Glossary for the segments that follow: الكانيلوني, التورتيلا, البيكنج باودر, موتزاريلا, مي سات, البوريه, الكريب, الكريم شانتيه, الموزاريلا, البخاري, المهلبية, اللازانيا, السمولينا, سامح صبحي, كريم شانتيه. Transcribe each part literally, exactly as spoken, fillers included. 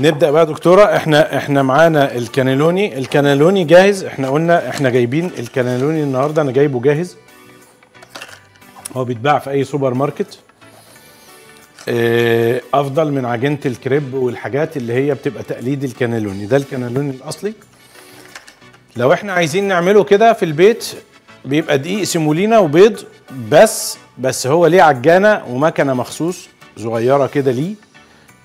نبدأ بقى دكتورة. احنا احنا معانا الكانيلوني، الكانيلوني جاهز. احنا قلنا احنا جايبين الكانيلوني النهارده، انا جايبه جاهز، هو بيتباع في اي سوبر ماركت، اه افضل من عجينة الكريب والحاجات اللي هي بتبقى تقليد الكانيلوني. ده الكانيلوني الاصلي. لو احنا عايزين نعمله كده في البيت بيبقى دقيق سمولينا وبيض بس، بس هو ليه عجانة ومكنة مخصوص صغيرة كده ليه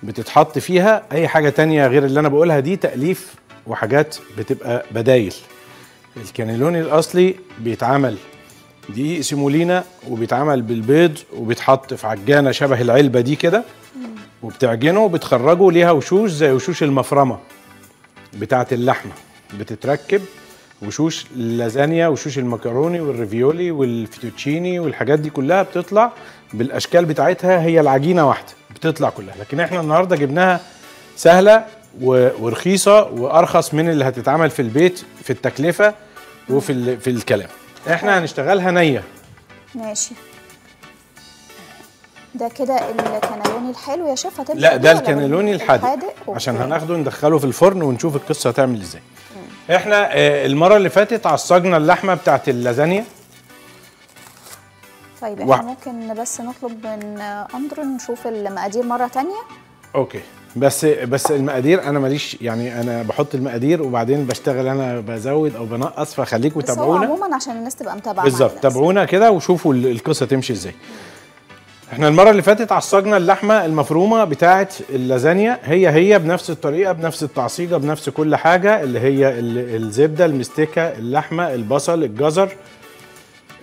بتتحط فيها اي حاجة تانية غير اللي انا بقولها دي، تأليف وحاجات بتبقى بدايل. الكانيلوني الاصلي بيتعمل دقيق سمولينا وبيتعمل بالبيض وبيتحط في عجانة شبه العلبة دي كده، وبتعجنه وبتخرجه، ليها وشوش زي وشوش المفرمة بتاعة اللحمة، بتتركب وشوش اللازانيا وشوش المكروني والريفيولي والفيتوتشيني والحاجات دي كلها، بتطلع بالاشكال بتاعتها، هي العجينه واحده بتطلع كلها. لكن احنا النهارده جبناها سهله ورخيصه وارخص من اللي هتتعمل في البيت في التكلفه وفي في الكلام. احنا هنشتغلها نيه. ماشي. ده كده الكانيلوني الحلو يا شيف هتبقى؟ لا ده الكانيلوني الحادق، عشان هناخده ندخله في الفرن ونشوف القصه هتعمل ازاي. احنا المره اللي فاتت عصجنا اللحمه بتاعت اللازانيا. طيب احنا و... ممكن بس نطلب من اندرو نشوف المقادير مره ثانيه. اوكي، بس بس المقادير انا ماليش، يعني انا بحط المقادير وبعدين بشتغل انا بزود او بنقص، فخليكم تابعونا. بس عموما عشان الناس تبقى متابعه بالظبط، تابعونا كده وشوفوا القصه تمشي ازاي. احنا المره اللي فاتت عصجنا اللحمه المفرومه بتاعه اللازانيا، هي هي بنفس الطريقه بنفس التعصيجه بنفس كل حاجه، اللي هي الزبده، المستكه، اللحمه، البصل، الجزر،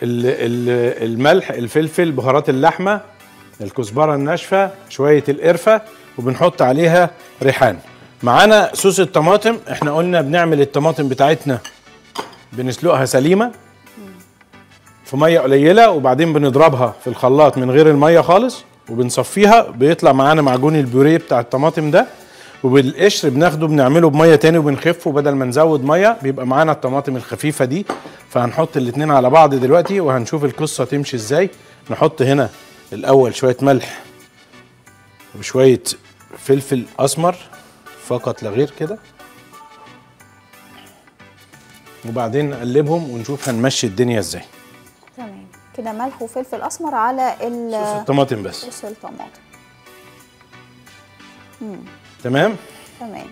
الملح، الفلفل، بهارات اللحمه، الكزبره الناشفه، شويه القرفه، وبنحط عليها ريحان. معانا صوص الطماطم، احنا قلنا بنعمل الطماطم بتاعتنا بنسلقها سليمه في ميه قليله وبعدين بنضربها في الخلاط من غير الميه خالص وبنصفيها، بيطلع معانا معجون البوريه بتاع الطماطم ده، وبالقشر بناخده بنعمله بميه تاني وبنخفه بدل ما نزود ميه، بيبقى معانا الطماطم الخفيفه دي. فهنحط الاتنين على بعض دلوقتي وهنشوف القصه تمشي ازاي. نحط هنا الاول شويه ملح وشويه فلفل اسمر فقط لا غير كده، وبعدين نقلبهم ونشوف هنمشي الدنيا ازاي. تمام كده، ملح وفلفل اسمر على صوص الطماطم بس، صوص الطماطم. امم تمام تمام.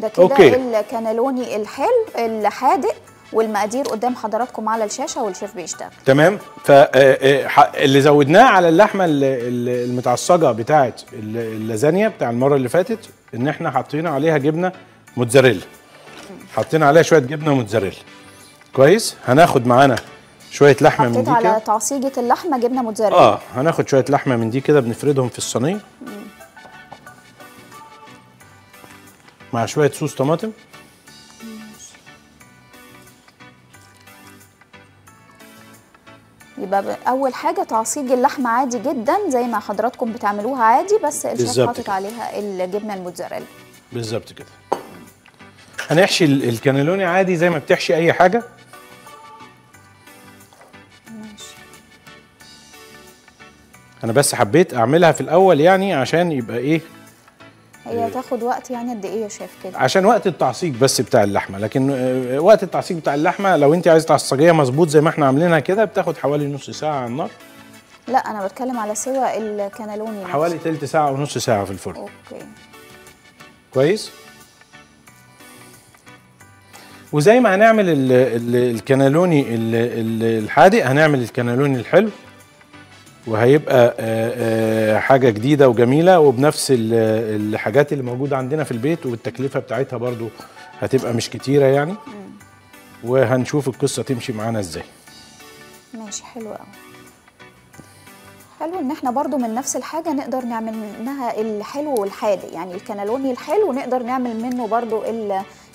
ده كده الكانيلوني الحلو الحادق، والمقادير قدام حضراتكم على الشاشه والشيف بيشتغل. تمام. فاللي زودناه على اللحمه المتعصجه بتاعه اللازانيا بتاع المره اللي فاتت ان احنا حاطين عليها جبنه موتزاريلا، حاطين عليها شويه جبنه موتزاريلا. كويس. هناخد معانا شويه لحمه من دي كده، حطيت على تعصيجه اللحمه جبنه موتزاريلا. اه هناخد شويه لحمه من دي كده بنفردهم في الصينيه مع شويه صوص طماطم. يبقى اول حاجه تعصيج اللحمه عادي جدا زي ما حضراتكم بتعملوها عادي، بس الشيف حاطط عليها الجبنه الموتزاريلا. بالظبط كده. هنحشي الكانيلوني عادي زي ما بتحشي اي حاجه. ماشي. انا بس حبيت اعملها في الاول يعني عشان يبقى ايه، هي هتاخد وقت يعني قد ايه يا شيف كده؟ عشان وقت التعصيج بس بتاع اللحمه، لكن وقت التعصيج بتاع اللحمه لو انت عايزه تعصجيه مظبوط زي ما احنا عاملينها كده بتاخد حوالي نص ساعه على النار. لا انا بتكلم على سوى الكانيلوني، حوالي تلت ساعه ونص ساعه في الفرن. اوكي كويس. وزي ما هنعمل ال ال الكانيلوني الحادق هنعمل الكانيلوني الحلو، وهيبقى حاجه جديده وجميله وبنفس الحاجات اللي موجوده عندنا في البيت، والتكلفه بتاعتها برضو هتبقى مش كتيره يعني، وهنشوف القصه تمشي معانا ازاي. ماشي. حلو قوي. حلو ان احنا برضو من نفس الحاجه نقدر نعمل منها الحلو والحادق، يعني الكانيلوني الحلو نقدر نعمل منه برضو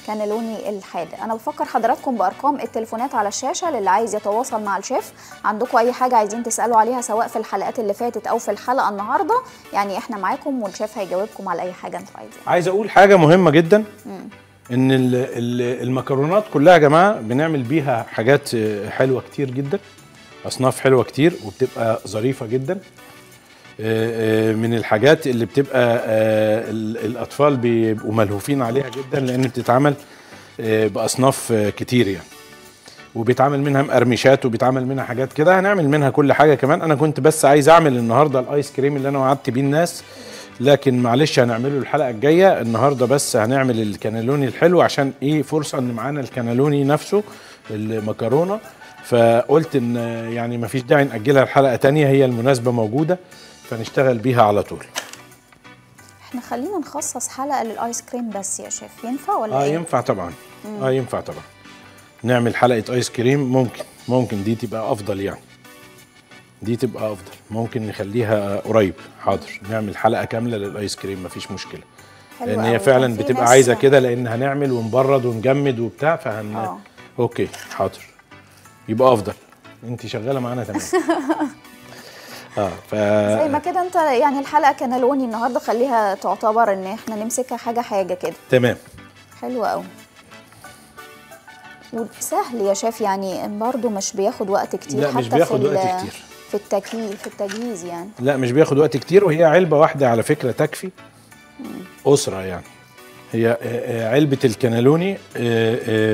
الكانيلوني الحادق. انا بفكر حضراتكم بارقام التليفونات على الشاشه للي عايز يتواصل مع الشيف، عندكم اي حاجه عايزين تسالوا عليها سواء في الحلقات اللي فاتت او في الحلقه النهارده، يعني احنا معاكم والشيف هيجاوبكم على اي حاجه انتوا عايزينها. عايز اقول حاجه مهمه جدا، مم. ان ال ال المكرونات كلها يا جماعه بنعمل بيها حاجات حلوه كتير جدا، اصناف حلوه كتير وبتبقى ظريفه جدا. من الحاجات اللي بتبقى الأطفال بيبقوا ملهوفين عليها جدا، لأن بتتعمل بأصناف كتير يعني، وبيتعمل منها مقرمشات وبيتعمل منها حاجات كده، هنعمل منها كل حاجة. كمان أنا كنت بس عايز أعمل النهاردة الآيس كريم اللي أنا وعدت بيه الناس، لكن معلش هنعمله الحلقة الجاية. النهاردة بس هنعمل الكانيلوني الحلو، عشان إيه؟ فرصة إن معانا الكانيلوني نفسه المكرونة، فقلت إن يعني مفيش داعي نأجلها الحلقة تانية، هي المناسبة موجودة فنشتغل بيها على طول. احنا خلينا نخصص حلقة للآيس كريم بس يا شيف، ينفع ولا آه إيه؟ ينفع طبعا. مم. آه ينفع طبعا، نعمل حلقة آيس كريم. ممكن ممكن دي تبقى أفضل يعني، دي تبقى أفضل، ممكن نخليها قريب. حاضر، نعمل حلقة كاملة للآيس كريم مفيش مشكلة، لأن هي فعلا بتبقى عايزة كده، لأن هنعمل ونبرد ونجمد وبتاع، فهن أوه. أوكي حاضر، يبقى أفضل. أنت شغالة معانا تمام. اه ف زي ما كده انت يعني الحلقه كانيلوني النهارده خليها تعتبر ان احنا نمسكها حاجه حاجه كده. تمام، حلو قوي وسهل يا شيف، يعني برضو مش بياخد وقت كتير. لا حتى مش بياخد في وقت كتير في التكييل في التجهيز يعني، لا مش بياخد وقت كتير، وهي علبه واحده على فكره تكفي اسره يعني. هي علبه الكانيلوني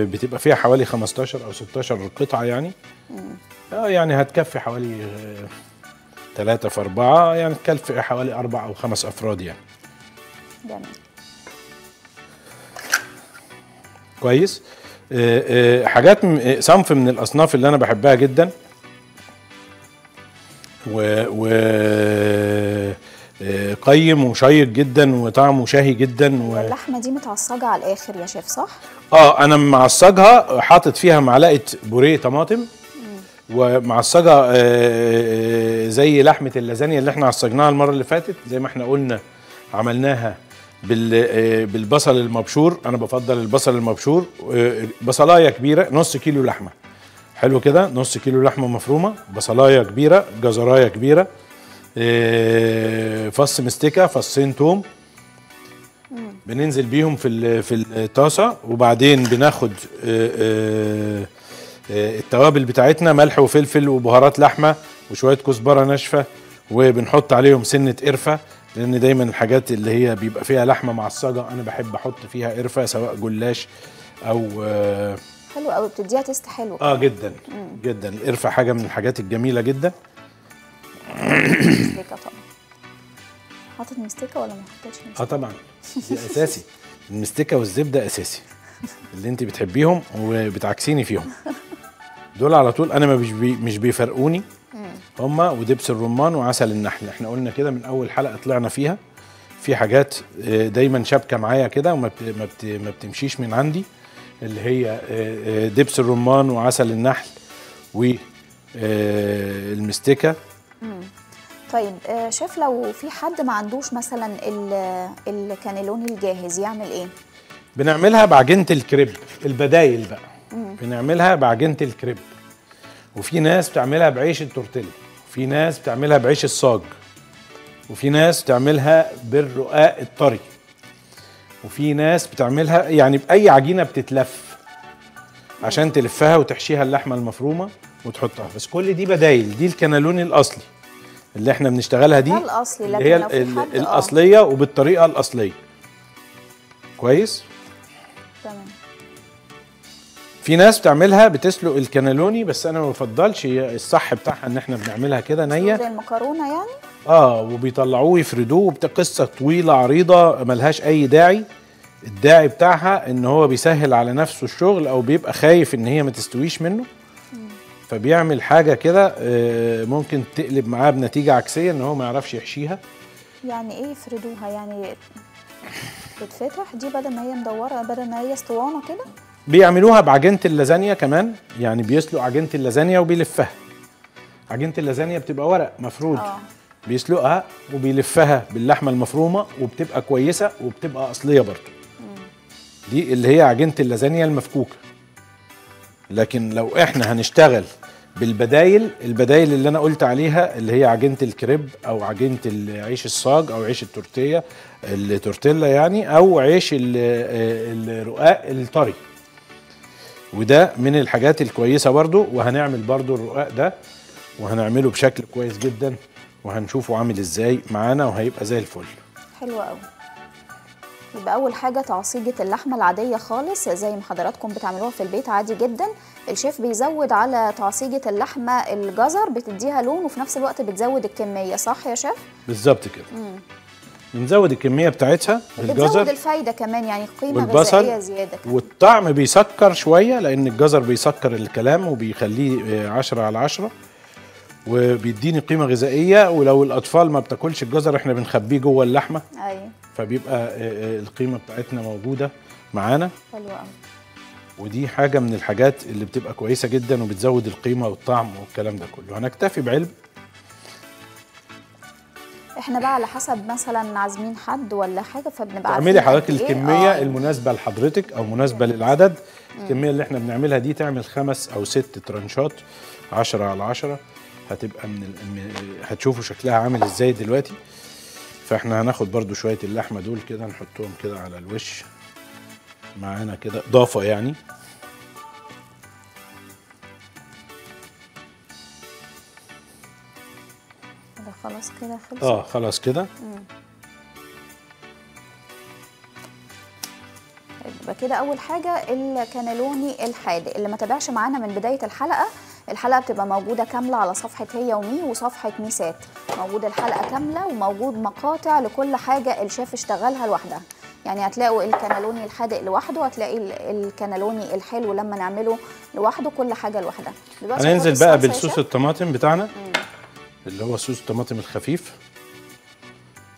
بتبقى فيها حوالي خمستاشر او ستاشر قطعه يعني، اه يعني هتكفي حوالي ثلاثة في أربعة يعني، تكلفة حوالي أربعة أو خمس أفراد يعني. جميل. كويس. أه أه حاجات صنف من الأصناف اللي أنا بحبها جدا، و, و أه قيم وشيق جدا وطعمه شهي جدا. و... اللحمة دي متعصجة على الآخر يا شيف صح؟ آه أنا معصجها، حاطط فيها معلقة بوريه طماطم، ومعصجه زي لحمه اللازانيا اللي احنا عصجناها المره اللي فاتت، زي ما احنا قلنا عملناها بالبصل المبشور. انا بفضل البصل المبشور، بصلايه كبيره نص كيلو لحمه، حلو كده، نص كيلو لحمه مفرومه، بصلايه كبيره، جزرايه كبيره، فص مستكه، فصين توم، بننزل بيهم في في الطاسه، وبعدين بناخد التوابل بتاعتنا، ملح وفلفل وبهارات لحمه وشويه كزبره ناشفه، وبنحط عليهم سنه قرفه، لان دايما الحاجات اللي هي بيبقى فيها لحمه معصجه انا بحب احط فيها قرفه، سواء جلاش او حلو قوي، بتديها تيست حلو اه جدا. مم. جدا القرفه حاجه من الحاجات الجميله جدا. مستيكه طبعا، حاطط مستيكه ولا ما حطيتش مستيكه؟ اه طبعا ده اساسي، المستيكه والزبده اساسي، اللي انت بتحبيهم وبتعكسيني فيهم دول على طول، انا مش بي مش بيفرقوني هما، ودبس الرمان وعسل النحل، احنا قلنا كده من اول حلقه طلعنا فيها، في حاجات دايما شابكه معايا كده وما بت ما بتمشيش من عندي، اللي هي دبس الرمان وعسل النحل والمستكه. طيب شيف، لو في حد ما عندوش مثلا الكانيلوني الجاهز يعمل ايه؟ بنعملها بعجينه الكريب، البدايل بقى بنعملها بعجينه الكريب، وفي ناس بتعملها بعيش التورتيلا، وفي ناس بتعملها بعيش الصاج، وفي ناس بتعملها بالرقاق الطري، وفي ناس بتعملها يعني باي عجينه بتتلف، عشان تلفها وتحشيها اللحمه المفرومه وتحطها، بس كل دي بدايل. دي الكانيلوني الاصلي اللي احنا بنشتغلها، دي الاصلي اللي هي الاصليه وبالطريقه الاصليه. كويس؟ تمام. في ناس بتعملها بتسلق الكانيلوني، بس انا ما بفضلش، الصح بتاعها ان احنا بنعملها كده نيه زي المكرونه يعني، اه وبيطلعوه ويفردوه، قصه طويله عريضه ملهاش اي داعي. الداعي بتاعها ان هو بيسهل على نفسه الشغل، او بيبقى خايف ان هي ما تستويش منه، فبيعمل حاجه كده ممكن تقلب معاه بنتيجه عكسيه، ان هو ما يعرفش يحشيها. يعني ايه يفردوها؟ يعني بتفتح دي بدل ما هي مدوره، بدل ما هي اسطوانه كده. بيعملوها بعجينه اللازانيا كمان، يعني بيسلقوا عجينه اللازانيا وبيلفها. عجينه اللازانيا بتبقى ورق مفرود، آه. بيسلقها وبيلفها باللحمه المفرومه، وبتبقى كويسه وبتبقى اصليه برضه. دي اللي هي عجينه اللازانيا المفكوكه. لكن لو احنا هنشتغل بالبدايل، البدايل اللي انا قلت عليها اللي هي عجينه الكريب، او عجينه عيش الصاج، او عيش التورتيلا التورتيلا يعني، او عيش الرقاق الطري، وده من الحاجات الكويسه برضو. وهنعمل برضو الرقاق ده، وهنعمله بشكل كويس جدا، وهنشوفه عامل ازاي معانا وهيبقى زي الفل. حلو قوي. يبقى اول حاجه تعصيجه اللحمه العاديه خالص زي ما حضراتكم بتعملوها في البيت عادي جدا. الشيف بيزود على تعصيجه اللحمه الجزر، بتديها لون وفي نفس الوقت بتزود الكميه، صح يا شيف؟ بالظبط كده. امم بنزود الكميه بتاعتها بالجزر، بتزود الفايده كمان يعني قيمه غذائيه زياده كمان. والطعم بيسكر شويه لان الجزر بيسكر الكلام وبيخليه عشرة على عشرة وبيديني قيمه غذائيه. ولو الاطفال ما بتاكلش الجزر احنا بنخبيه جوه اللحمه، ايوه، فبيبقى القيمه بتاعتنا موجوده معانا. حلو قوي. ودي حاجه من الحاجات اللي بتبقى كويسه جدا وبتزود القيمه والطعم والكلام ده كله. هنكتفي بعلب. احنا بقى على حسب مثلا عازمين حد ولا حاجه فبنبقى عارفين تعملي حضرتك الكميه آه. المناسبه لحضرتك او مناسبه للعدد. الكميه اللي احنا بنعملها دي تعمل خمس او ست ترانشات عشرة على عشرة، هتبقى من هتشوفوا شكلها عامل ازاي دلوقتي. فاحنا هناخد برضو شويه اللحمه دول كده نحطهم كده على الوش معانا كده اضافه يعني. ده خلاص كده خلص. اه خلاص كده. يبقى كده اول حاجه الكانيلوني الحادق. اللي ما تابعش معانا من بدايه الحلقه، الحلقه بتبقى موجوده كامله على صفحه هي ومي وصفحه ميسات، موجود الحلقه كامله وموجود مقاطع لكل حاجه الشيف اشتغلها لوحدها. يعني هتلاقوا الكانيلوني الحادق لوحده، وهتلاقي الكانيلوني الحلو لما نعمله لوحده، كل حاجه لوحدها. هننزل بقى بالصوص الطماطم بتاعنا مم. اللي هو صوص الطماطم الخفيف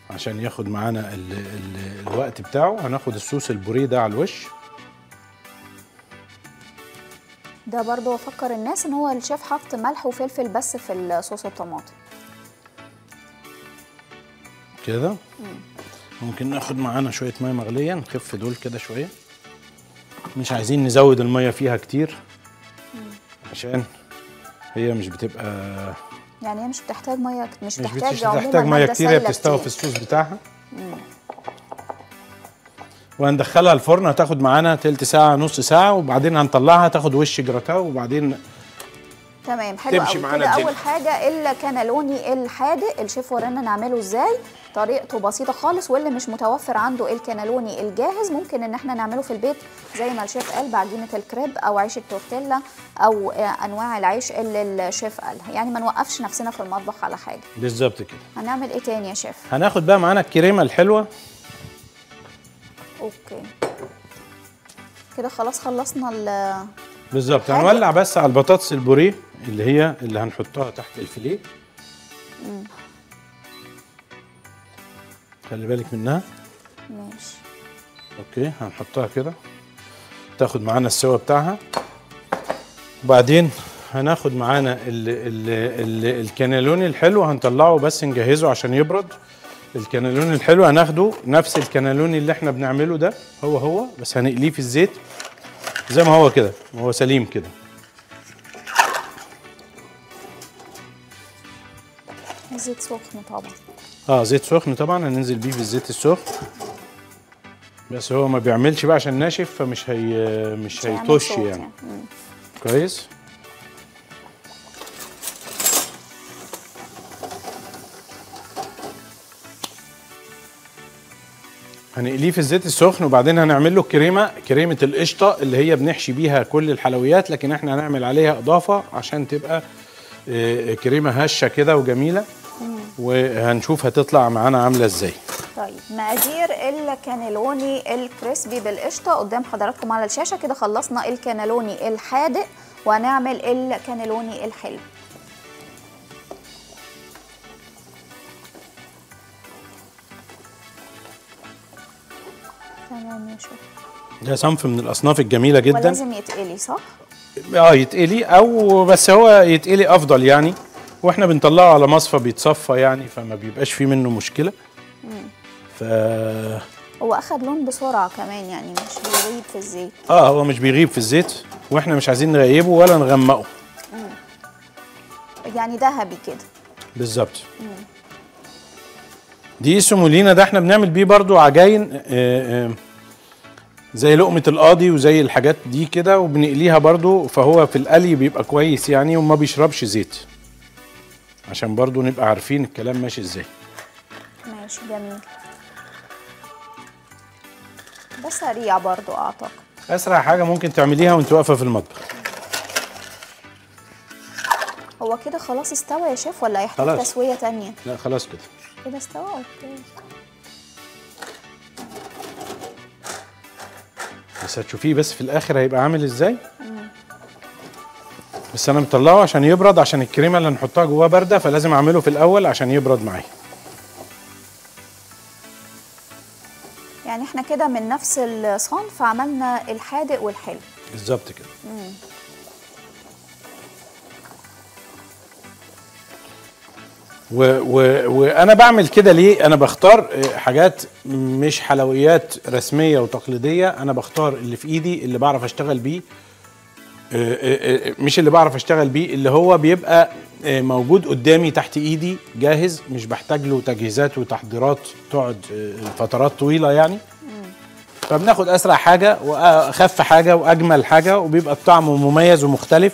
عشان ياخد معانا ال ال الوقت بتاعه. هناخد الصوص البوريه ده على الوش. ده برضو افكر الناس ان هو الشيف حط ملح وفلفل بس في الصوص الطماطم كده. ممكن ناخد معانا شويه ميه مغليه نخف دول كده شويه، مش عايزين نزود الميه فيها كتير عشان هي مش بتبقى يعني هي مش بتحتاج ميه، مش بتحتاج بتحتاج ميه كتير، هي بتستوي في الصوص بتاعها. مم. وهندخلها الفرن، هتاخد معانا تلت ساعه نص ساعه وبعدين هنطلعها تاخد وش جراتاه وبعدين تمام. حلو قوي. كده اول حاجه الكانيلوني الحادق الشيف ورانا نعمله ازاي، طريقته بسيطه خالص. واللي مش متوفر عنده الكانيلوني الجاهز ممكن ان احنا نعمله في البيت زي ما الشيف قال بعجينه الكريب او عيش التورتيلا او انواع العيش اللي الشيف قالها، يعني ما نوقفش نفسنا في المطبخ على حاجه. بالظبط كده. هنعمل ايه تاني يا شيف؟ هناخد بقى معانا الكريمه الحلوه. اوكي كده خلاص خلصنا ال بالظبط. هنولع بس على البطاطس البوريه اللي هي اللي هنحطها تحت الفيليه. امم خلي بالك منها. ماشي. اوكي هنحطها كده تاخد معانا السوا بتاعها. وبعدين هناخد معانا الكانيلوني الحلو، هنطلعه بس نجهزه عشان يبرد. الكانيلوني الحلو هناخده نفس الكانيلوني اللي احنا بنعمله ده، هو هو بس هنقليه في الزيت زي ما هو كده، هو سليم كده. زيت سخن طبعا. اه زيت سخن طبعا هننزل بيه في الزيت السخن، بس هو ما بيعملش بقى عشان ناشف فمش هي مش هيطش يعني. يعني. كويس. هنقليه في الزيت السخن وبعدين هنعمل له كريمه، كريمه القشطه اللي هي بنحشي بيها كل الحلويات، لكن احنا هنعمل عليها اضافه عشان تبقى كريمه هشه كده وجميله. مم. وهنشوف هتطلع معانا عامله ازاي. طيب مقادير الكانيلوني الكريسبي بالقشطه قدام حضراتكم على الشاشه. كده خلصنا الكانيلوني الحادق وهنعمل الكانيلوني الحلو. تمام يا شيخ. ده صنف من الاصناف الجميله جدا. ولازم يتقلي صح؟ اه يتقلي او بس هو يتقلي افضل يعني، واحنا بنطلعه على مصفى بيتصفى يعني فما بيبقاش فيه منه مشكله. امم ف هو اخد لون بسرعه كمان يعني مش بيغيب في الزيت. اه هو مش بيغيب في الزيت واحنا مش عايزين نغيبه ولا نغمقه. امم يعني ذهبي كده. بالظبط. دي السمولينا ده احنا بنعمل بيه برضو عجاين زي لقمه القاضي وزي الحاجات دي كده وبنقليها برضو، فهو في القلي بيبقى كويس يعني وما بيشربش زيت. عشان برضو نبقى عارفين الكلام ماشي ازاي. ماشي جميل. ده سريع برضو اعتقد. اسرع حاجة ممكن تعمليها وانت واقفة في المطبخ. هو كده خلاص استوى يا شيف ولا هيحتاج تسوية تانية؟ لا خلاص كده. كده استوى اوكي. بس هتشوفيه بس في الاخر هيبقى عامل ازاي؟ مم. بس انا مطلعه عشان يبرد، عشان الكريمه اللي هنحطها جواه بارده، فلازم اعمله في الاول عشان يبرد معايا. يعني احنا كده من نفس الصنف عملنا الحادق والحلو. بالظبط كده. مم. و و وانا بعمل كده ليه؟ انا بختار حاجات مش حلويات رسميه وتقليديه، انا بختار اللي في ايدي، اللي بعرف اشتغل بيه، مش اللي بعرف اشتغل بيه اللي هو بيبقى موجود قدامي تحت ايدي جاهز، مش بحتاج له تجهيزات وتحضيرات تقعد فترات طويله يعني. فبناخد اسرع حاجه واخف حاجه واجمل حاجه، وبيبقى الطعم مميز ومختلف،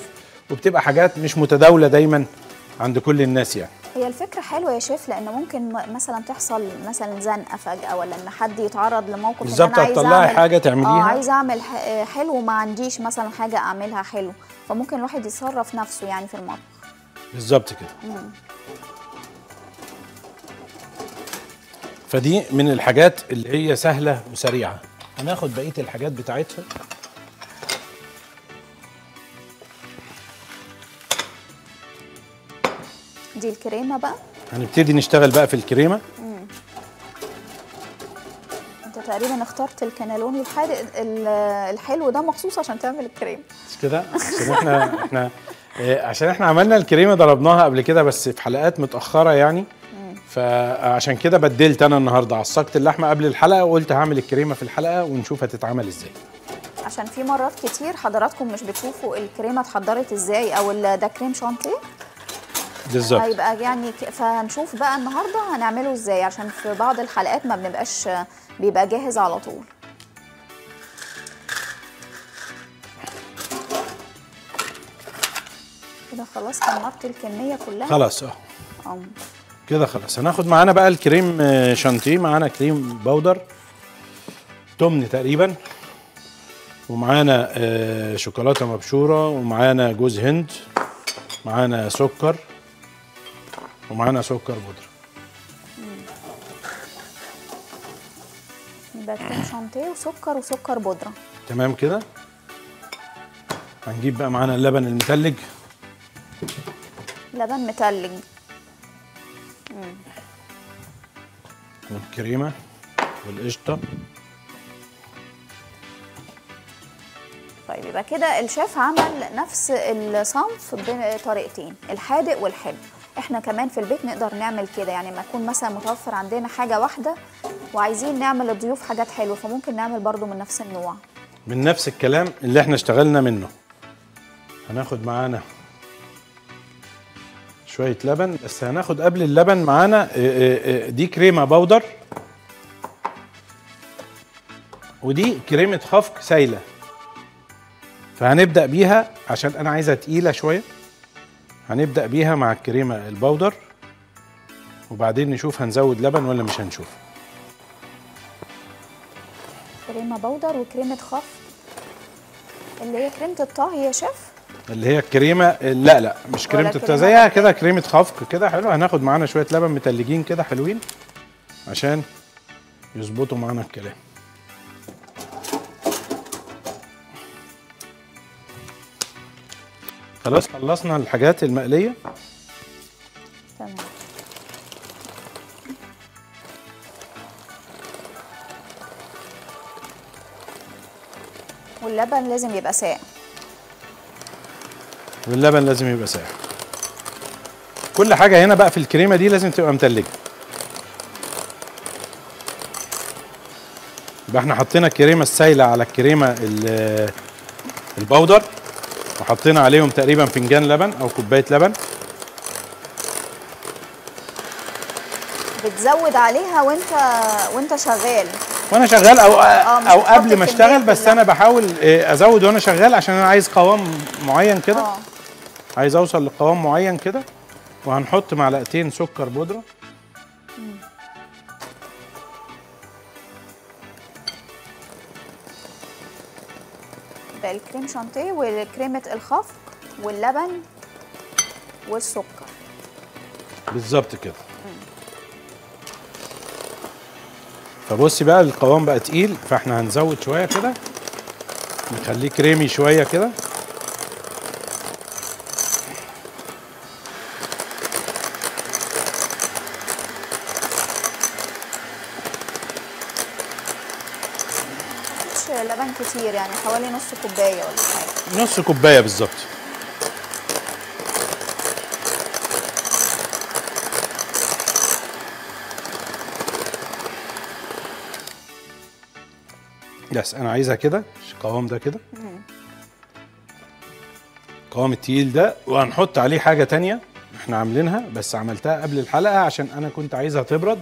وبتبقى حاجات مش متداوله دايما عند كل الناس يعني. هي الفكرة حلوة يا شيف، لأن ممكن مثلا تحصل مثلا زنقة فجأة، ولا إن حد يتعرض لموقف بالظبط هتطلعي حاجة تعمليها، اه عايز أعمل حلو وما عنديش مثلا حاجة أعملها حلو، فممكن الواحد يتصرف نفسه يعني في المطبخ. بالظبط كده. مم. فدي من الحاجات اللي هي سهلة وسريعة. هناخد بقية الحاجات بتاعتها. دي الكريمه بقى، هنبتدي نشتغل بقى في الكريمه. امم انت تقريبا اخترت الكانيلوني الحادق الحلو ده مخصوص عشان تعمل الكريمه، مش كده؟ عشان احنا احنا عشان احنا عملنا الكريمه ضربناها قبل كده بس في حلقات متاخره يعني. مم. فعشان كده بدلت انا النهارده، عصقت اللحمه قبل الحلقه وقلت هعمل الكريمه في الحلقه ونشوف هتتعمل ازاي، عشان في مرات كتير حضراتكم مش بتشوفوا الكريمه اتحضرت ازاي، او ده كريم شانتيه بالظبط هيبقى يعني. فهنشوف بقى النهارده هنعمله ازاي، عشان في بعض الحلقات ما بنبقاش بيبقى جاهز على طول. كده خلاص كمرت الكميه كلها خلاص. اه كده خلاص. هناخد معانا بقى الكريم شانتيه، معانا كريم باودر تمن تقريبا، ومعانا شوكولاته مبشوره، ومعانا جوز هند، معانا سكر، ومعانا سكر بودرة. يبقى كريم شانتيه وسكر وسكر بودرة. تمام كده. هنجيب بقى معانا اللبن المتلج. لبن متلج. مم. والكريمة والقشطة. طيب يبقى كده الشيف عمل نفس الصنف بطريقتين، الحادق والحلو. احنا كمان في البيت نقدر نعمل كده، يعني لما يكون مثلا متوفر عندنا حاجه واحده وعايزين نعمل للضيوف حاجات حلوه، فممكن نعمل برضو من نفس النوع، من نفس الكلام اللي احنا اشتغلنا منه. هناخد معانا شويه لبن، بس هناخد قبل اللبن معانا دي كريمه باودر، ودي كريمه خفق سايله، فهنبدا بيها عشان انا عايزها تقيله شويه. هنبدأ بيها مع الكريمة الباودر، وبعدين نشوف هنزود لبن ولا مش هنشوف. كريمة باودر وكريمة خفق اللي هي كريمة الطهي يا شيف، اللي هي الكريمة، لا لا مش كريمة الطهي، زيها كده كريمة خفق كده. حلو. هناخد معانا شوية لبن متلجين كده حلوين عشان يظبطوا معانا الكلام. خلاص خلصنا الحاجات المقلية. تمام. واللبن لازم يبقى ساقع. واللبن لازم يبقى ساقع. كل حاجة هنا بقى في الكريمة دي لازم تبقى متلجة. يبقى احنا حطينا الكريمة السايلة على الكريمة الباودر، وحطينا عليهم تقريبا فنجان لبن او كوبايه لبن. بتزود عليها وانت وانت شغال؟ وانا شغال او او قبل ما اشتغل، بس انا بحاول ازود وانا شغال عشان انا عايز قوام معين كده، عايز اوصل لقوام معين كده، وهنحط معلقتين سكر بودرة بقى، الكريم شانتيه وكريمة الخفق واللبن والسكر بالظبط كده. فبصي بقى القوام بقى تقيل، فاحنا هنزود شوية كده نخليه كريمي شوية كده. لبن كتير يعني حوالي نص كوباية ولا حاجة، نص كوباية بالظبط. بس انا عايزها كده القوام ده كده، القوام التقيل ده. وهنحط عليه حاجة تانية احنا عاملينها بس عملتها قبل الحلقة عشان انا كنت عايزها تبرد،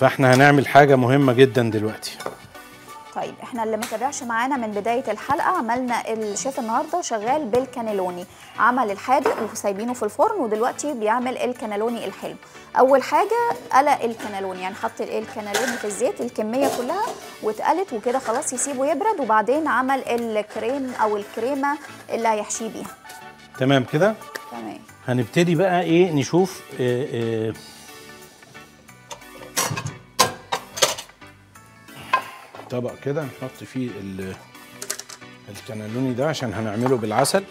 فاحنا هنعمل حاجة مهمة جدا دلوقتي. طيب احنا اللي ما تابعش معانا من بداية الحلقة، عملنا الشيف النهاردة شغال بالكانيلوني، عمل الحادق وسايبينه في الفرن ودلوقتي بيعمل الكانيلوني الحلو. أول حاجة قلى الكانيلوني، يعني حط الكانيلوني في الزيت الكمية كلها واتقلت وكده خلاص يسيبه يبرد، وبعدين عمل الكريم أو الكريمة اللي هيحشيه بيها. تمام كده؟ تمام. هنبتدي بقى إيه نشوف إيه إيه طبق كده نحط فيه الكانيلوني ده عشان هنعمله بالعسل.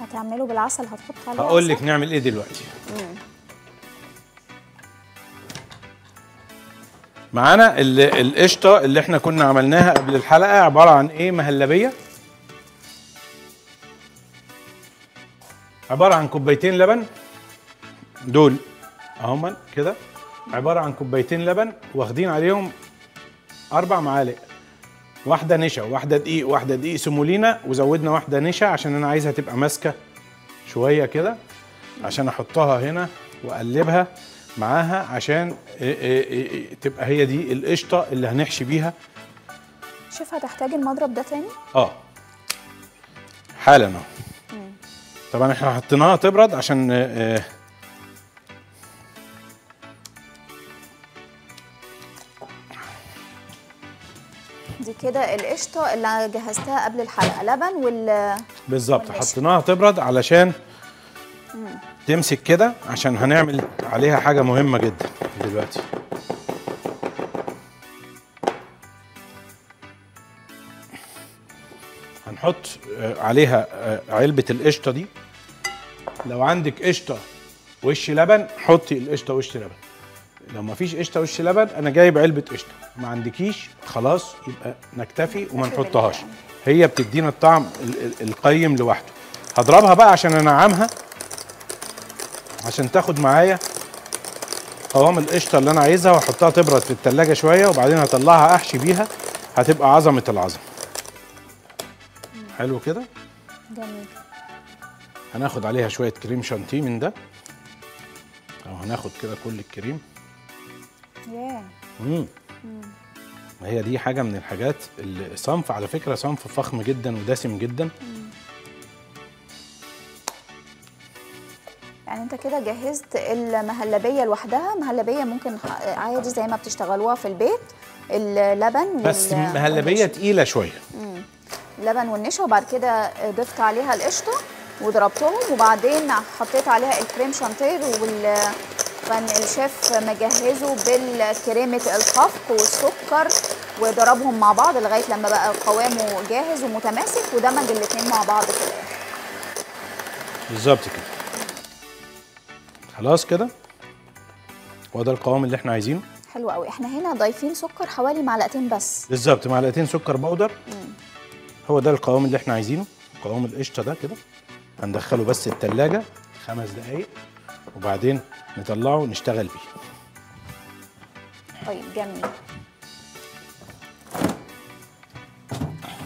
هتعمله بالعسل هتحط عليه؟ هقول لك نعمل ايه دلوقتي. معانا القشطه اللي احنا كنا عملناها قبل الحلقه، عباره عن ايه؟ مهلبيه، عبارة عن كوبايتين لبن دول اهما كده، عبارة عن كوبايتين لبن واخدين عليهم أربع معالق، واحدة نشا واحدة دقيق واحدة دقيق سمولينا، وزودنا واحدة نشا عشان أنا عايزها تبقى ماسكة شوية كده عشان أحطها هنا وأقلبها معاها عشان تبقى هي دي القشطة اللي هنحشي بيها. شوف هتحتاج المضرب ده تاني؟ آه حالا أهو. طبعا احنا حطيناها تبرد عشان اه دي كده القشطه اللي جهزتها قبل الحلقه، لبن وال بالظبط حطيناها تبرد علشان مم. تمسك كده عشان هنعمل عليها حاجه مهمه جدا دلوقتي. هنحط عليها علبه القشطه دي، لو عندك قشطه وش لبن حطي القشطه وش لبن، لو ما فيش قشطه وش لبن انا جايب علبه قشطه، ما عندكيش خلاص يبقى نكتفي وما نحطهاش، هي بتدينا الطعم القيم لوحده. هضربها بقى عشان انعمها عشان تاخد معايا قوام القشطه اللي انا عايزها، واحطها تبرد في التلاجة شويه وبعدين هطلعها احشي بيها، هتبقى عظمه العظمه. حلو كده؟ جميل. هناخد عليها شوية كريم شانتيه من ده، أو هناخد كده كل الكريم. ياه. امم هي دي حاجة من الحاجات، الصنف على فكرة صنف فخم جدا ودسم جدا. مم. يعني أنت كده جهزت المهلبية لوحدها، مهلبية ممكن عادي زي ما بتشتغلوها في البيت، اللبن بس مهلبية تقيلة شوية. امم لبن والنشا، وبعد كده ضفت عليها القشطه وضربتهم، وبعدين حطيت عليها الكريم شانتيه وال كان الشيف مجهزه بالكريمه الخفق والسكر، وضربهم مع بعض لغايه لما بقى قوامه جاهز ومتماسك، ودمج الاثنين مع بعض في الاخر. بالظبط كده. خلاص كده وده القوام اللي احنا عايزينه. حلو قوي. احنا هنا ضايفين سكر حوالي معلقتين بس. بالظبط، معلقتين سكر بودر. مم. هو ده القوام اللي احنا عايزينه، قوام القشطه ده كده. هندخله بس التلاجة خمس دقايق وبعدين نطلعه ونشتغل بيه. طيب جميل.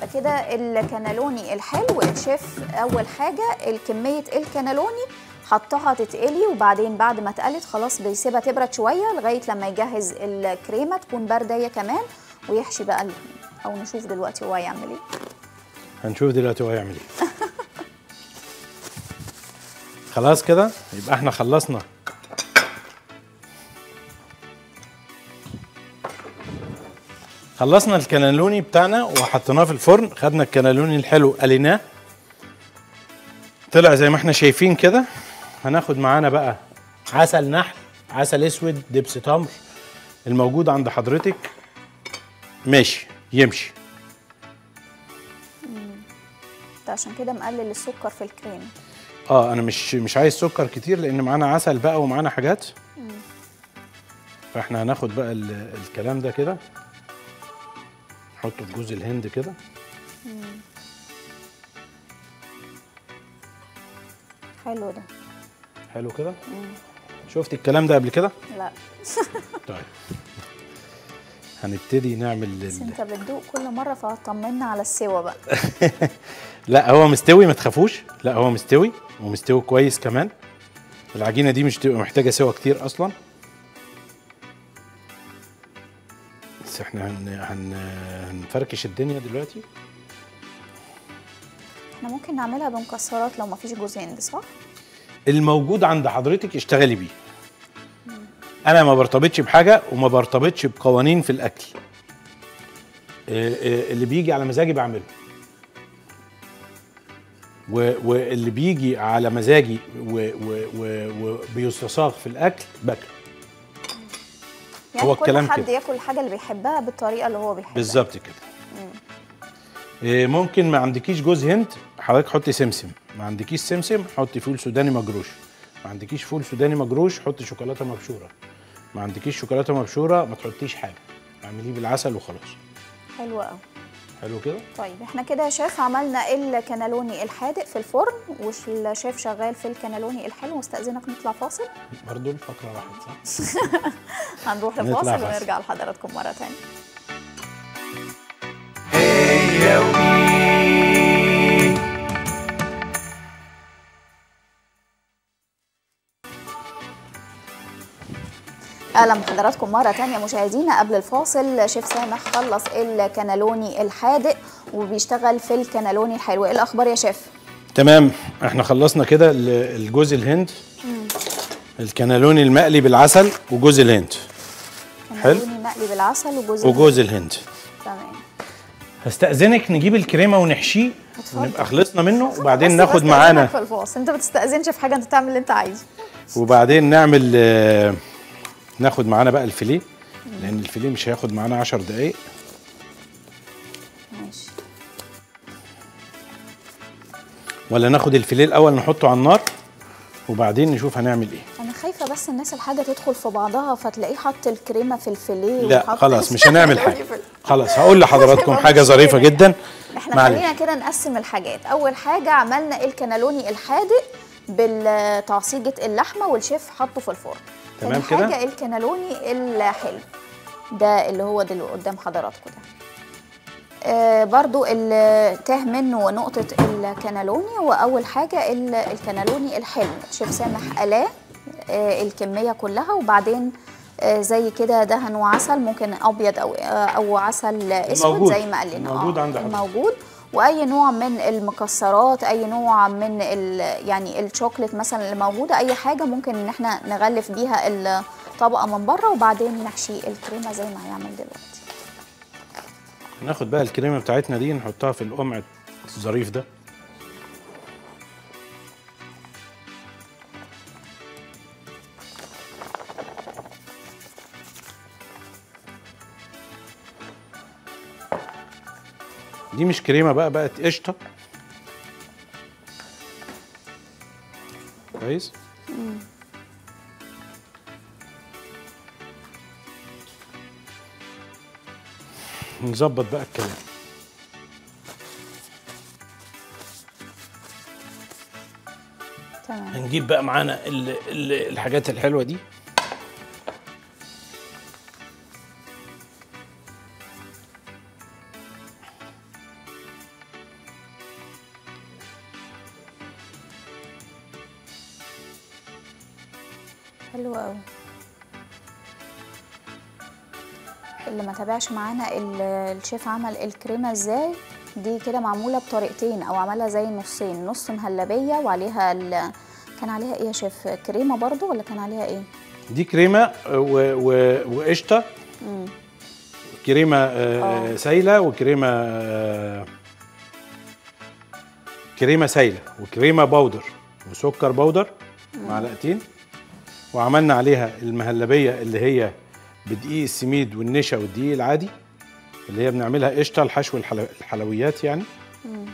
فكده الكانيلوني الحلو. الشيف اول حاجه الكميه الكانيلوني حطها تتقلي، وبعدين بعد ما اتقلت خلاص بيسيبها تبرد شويه لغايه لما يجهز الكريمه تكون بارده هي كمان، ويحشي بقى ال... او نشوف دلوقتي هو هيعمل ايه. هنشوف دلوقتي هو هيعمل ايه. خلاص كده يبقى احنا خلصنا. خلصنا الكانيلوني بتاعنا وحطيناه في الفرن، خدنا الكانيلوني الحلو قليناه طلع زي ما احنا شايفين كده. هناخد معانا بقى عسل نحل، عسل اسود، دبس تمر الموجود عند حضرتك. ماشي يمشي. انت عشان كده مقلل السكر في الكريم. اه انا مش مش عايز سكر كتير لان معانا عسل بقى ومعانا حاجات. مم. فاحنا هناخد بقى الكلام ده كده نحطه في جوز الهند كده. مم. حلو ده. حلو كده؟ شفتي الكلام ده قبل كده؟ لا. طيب هنبتدي نعمل بس انت بتدوق كل مره فطمنا على السوا بقى. لا هو مستوي ما تخافوش، لا هو مستوي ومستوي كويس كمان. العجينه دي مش تبقى محتاجه سوا كتير اصلا. بس احنا هن... هن... هنفركش الدنيا دلوقتي. احنا ممكن نعملها بمكسرات لو ما فيش جوز هند صح؟ الموجود عند حضرتك اشتغلي بيه. انا ما برتبطش بحاجه وما برتبطش بقوانين في الاكل. اللي بيجي على مزاجي بعمله، واللي بيجي على مزاجي وبيستساغ في الاكل باكل. يعني هو الكلام كده كل حد ياكل الحاجه اللي بيحبها بالطريقه اللي هو بيحبها بالظبط كده. مم. ممكن ما عندكيش جوز هند حضرتك حطي سمسم، ما عندكيش سمسم حطي فول سوداني مجروش، ما عندكيش فول سوداني مجروش حطي شوكولاته مبشوره، ما عندكيش شوكولاته مبشوره ما تحطيش حاجه، اعمليه بالعسل وخلاص. حلو قوي. حلو كده. طيب احنا كده يا شيف عملنا الكانيلوني الحادق في الفرن، والشيف شغال في الكانيلوني الحلو. واستاذنك نطلع فاصل برضه الفقره راحت صح. هنروح لفاصل ونرجع لحضراتكم مره ثانيه. اهلا بحضراتكم مره ثانيه مشاهدينا. قبل الفاصل شيف سامح خلص الكانيلوني الحادق وبيشتغل في الكانيلوني الحلو. ايه الاخبار يا شيف؟ تمام احنا خلصنا كده الجوز الهند. مم. الكانيلوني المقلي بالعسل وجوز الهند. حلو. مقلي بالعسل وجوز الهند. وجوز الهند. تمام. هستأذنك نجيب الكريمه ونحشيه ونبقى خلصنا منه، وبعدين ناخد معانا في الفاصل. انت ما بتستأذنش في حاجه، انت تعمل اللي انت عايزه. وبعدين نعمل آه ناخد معانا بقى الفيليه لان الفيليه مش هياخد معانا عشر دقايق. ماشي. ولا ناخد الفيليه الاول نحطه على النار وبعدين نشوف هنعمل ايه. انا خايفه بس الناس الحاجه تدخل في بعضها فتلاقيه حط الكريمه في الفيليه. لا خلاص مش هنعمل حاجه. خلاص هقول لحضراتكم حاجه ظريفه جدا. احنا خلينا كده نقسم الحاجات. اول حاجه عملنا الكانيلوني الحادق بالتعصيجه اللحمه والشيف حطه في الفرن. تمام كده. حاجه الكانيلوني الحلو ده اللي هو اللي قدام حضراتكم ده. آه برضو اللي تاه منه نقطه الكانيلوني. واول حاجه الكانيلوني الحلو شيف سامح قلاه آه الكميه كلها، وبعدين آه زي كده دهن وعسل ممكن ابيض او آه او عسل اسود زي ما قلنا. موجود عند حضرتك. موجود. واي نوع من المكسرات، اي نوع من يعني الشوكليت مثلا اللي موجوده، اي حاجه ممكن ان احنا نغلف بيها الطبقه من بره وبعدين نحشي الكريمه زي ما هيعمل دلوقتي. ناخد بقى الكريمه بتاعتنا دي نحطها في القمع الظريف ده. دي مش كريمه بقى، بقت قشطه. كويس. نظبط بقى الكلام. تمام. هنجيب بقى معانا ال ال الحاجات الحلوه دي. حلوة قوي. اللي ما تابعش معانا الشيف عمل الكريمة ازاي دي كده معمولة بطريقتين، او عملها زي نصين، نص مهلبية وعليها ال... كان عليها ايه يا شيف؟ كريمة برضو ولا كان عليها ايه؟ دي كريمة وقشطة، كريمة آه سايلة وكريمة آه كريمة سايلة وكريمة باودر وسكر باودر معلقتين، وعملنا عليها المهلبية اللي هي بدقيق السميد والنشا والدقيق العادي اللي هي بنعملها قشطة لحشو الحلويات يعني. مم.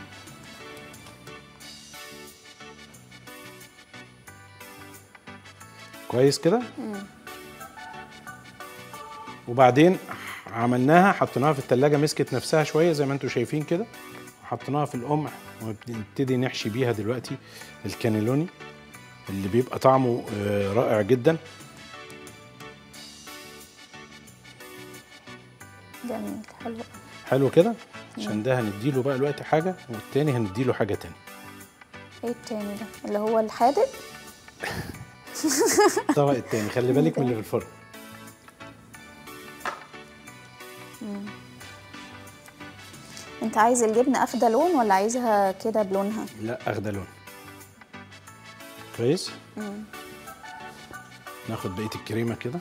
كويس كده. وبعدين عملناها حطيناها في التلاجة، مسكت نفسها شوية زي ما انتم شايفين كده، وحطيناها في القمح ونبتدي نحشي بيها دلوقتي الكانيلوني اللي بيبقى طعمه رائع جدا. جميل، حلو حلو كده. عشان ده هنديله بقى دلوقتي حاجة، والتاني هنديله حاجة تانية. ايه التاني ده؟ اللي هو الحادق؟ الطبق التاني، خلي بالك من اللي في الفرن. مم. انت عايز الجبنة اخدة لون ولا عايزها كده بلونها؟ لا اخدة لون. كويس؟ مم. ناخد بقية الكريمة كده.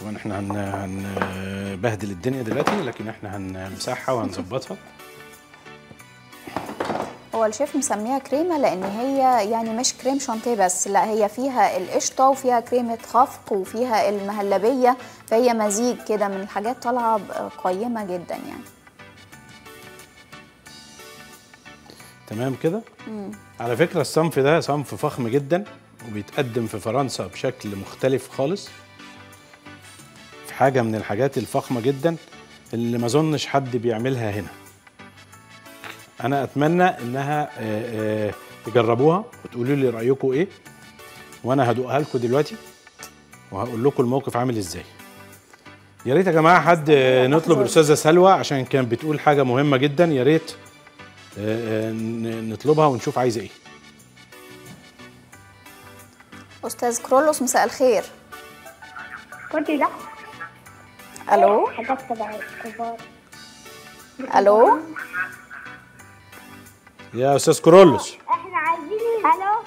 طبعا احنا هنبهدل الدنيا دلوقتي، لكن احنا هنمسحها وهنظبطها. هو الشيف مسميها كريمه لان هي يعني مش كريم شانتيه بس، لا هي فيها القشطه وفيها كريمه خفق وفيها المهلبيه، فهي مزيج كده من الحاجات طالعه قيمه جدا يعني. تمام كده. على فكره الصنف ده صنف فخم جدا، وبيتقدم في فرنسا بشكل مختلف خالص، في حاجه من الحاجات الفخمه جدا اللي ما اظنش حد بيعملها هنا. أنا أتمنى إنها تجربوها وتقولوا لي رأيكم إيه، وأنا هدوقها لكم دلوقتي وهقول لكم الموقف عامل إزاي. يا ريت يا جماعة حد نطلب الأستاذة سلوى عشان كانت بتقول حاجة مهمة جدا، يا ريت نطلبها ونشوف عايزة إيه. أستاذ كرولوس مساء الخير. كودي لحم. ألو. حاجات تبع الكبار. ألو. يا استاذ كرولوس احنا عايزين. الو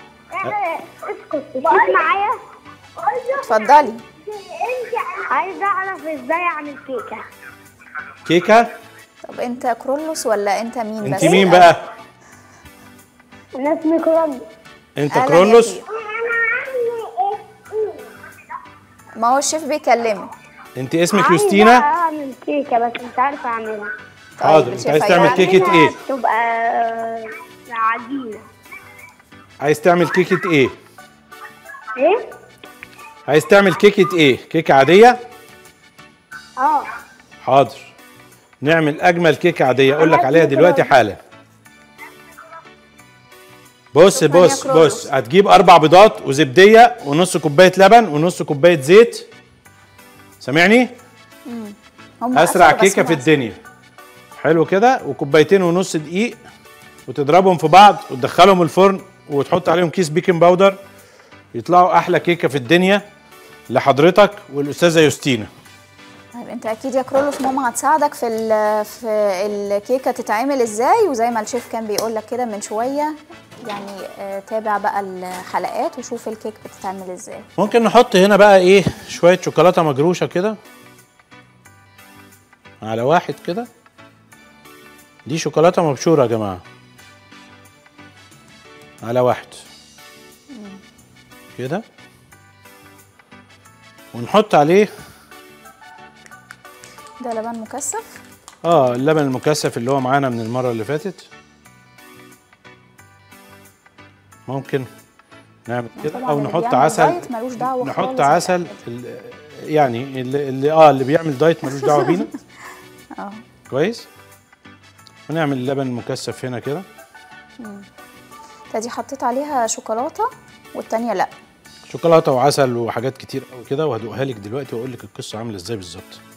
اسكت بقول معايا. اتفضلي. انت عايزه اعرف ازاي اعمل كيكه. كيكه؟ طب انت كرولوس ولا انت مين؟ انت بس انت مين بقى؟ انا اسمي كرولوس. انت كرولوس؟ انا عامل ايه؟ ما هو الشيف بيكلمك. انت اسمك يوستينا؟ عايزه اعمل كيكه بس مش عارفه اعملها. حاضر. انت عايز تعمل كيكه ايه؟ تبقى عجينه. عايز تعمل كيكه ايه؟ ايه؟ عايز تعمل كيكه ايه؟ كيكه عاديه؟ اه حاضر، نعمل اجمل كيكه عاديه اقول لك عليها دلوقتي حالا. بص بص بص، هتجيب اربع بيضات وزبديه ونص كوبايه لبن ونص كوبايه زيت، سامعني؟ امم اسرع كيكه في الدنيا. حلو كده. وكوبايتين ونص دقيق، وتضربهم في بعض وتدخلهم الفرن وتحط عليهم كيس بيكنج باودر، يطلعوا احلى كيكه في الدنيا لحضرتك والاستاذه يوستينا. طيب انت اكيد يا كرولوس ماما هتساعدك في في الكيكه تتعمل ازاي، وزي ما الشيف كان بيقول لك كده من شويه يعني تابع بقى الحلقات وشوف الكيك بتتعمل ازاي. ممكن نحط هنا بقى ايه، شويه شوكولاته مجروشه كده على واحد كده، دي شوكولاته مبشوره يا جماعه على واحد كده، ونحط عليه ده لبن مكثف. اه اللبن المكثف اللي هو معانا من المره اللي فاتت، ممكن نعمل كده، او نحط عسل. نحط عسل اللي يعني اللي, اللي اه اللي بيعمل دايت ملوش دعوه بينا. اه كويس. ونعمل اللبن المكثف هنا كده. امم فدي حطيت عليها شوكولاته والتانيه لا. شوكولاته وعسل وحاجات كتير قوي كده، وهدوقها لك دلوقتي واقول لك القصه عامله ازاي بالظبط.